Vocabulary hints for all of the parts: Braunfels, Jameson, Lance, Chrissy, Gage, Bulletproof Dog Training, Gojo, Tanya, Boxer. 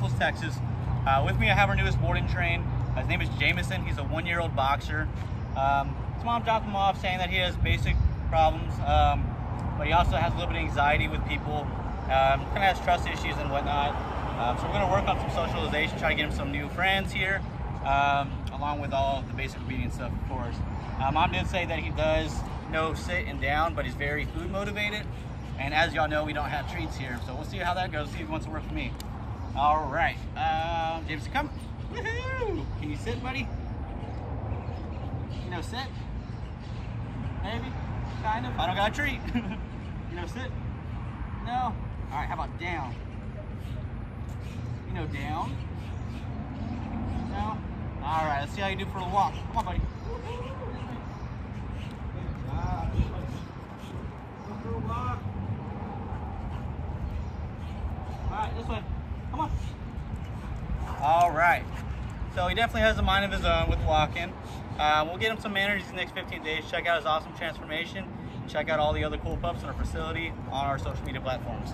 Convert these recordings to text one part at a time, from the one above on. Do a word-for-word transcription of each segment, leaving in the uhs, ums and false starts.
Braunfels, Texas. Uh, with me I have our newest boarding train. His name is Jameson. He's a one-year-old boxer. Um, his mom dropped him off saying that he has basic problems, um, but he also has a little bit of anxiety with people, um, kind of has trust issues and whatnot. Um, so we're going to work on some socialization, try to get him some new friends here, um, along with all of the basic obedience stuff, of course. Uh, Mom did say that he does know sit and down, but he's very food motivated. And as y'all know, we don't have treats here, so we'll see how that goes. See if he wants to work for me. All right, um, Jameson, come. Woohoo! Can you sit, buddy? You know, sit. Maybe, kind of. I don't got a treat. You know, sit. No. All right. How about down? You know, down. No. All right. Let's see how you do for the walk. Come on, buddy. Alright, this way. Come on. Alright. So he definitely has a mind of his own with walking. Uh, we'll get him some manners these next fifteen days. Check out his awesome transformation. Check out all the other cool pups in our facility on our social media platforms.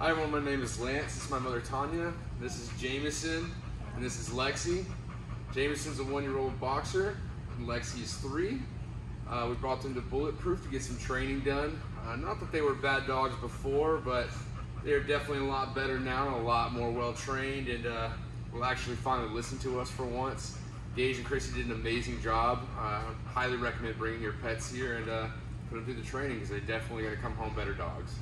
Hi everyone, my name is Lance, this is my mother Tanya, this is Jameson, and this is Lexi. Jameson's a one-year-old boxer, and Lexi is three. Uh, we brought them to Bulletproof to get some training done. Uh, not that they were bad dogs before, but they're definitely a lot better now and a lot more well-trained, and uh, will actually finally listen to us for once. Gage and Chrissy did an amazing job. I uh, highly recommend bringing your pets here and uh, put them through the training, because they're definitely going to come home better dogs.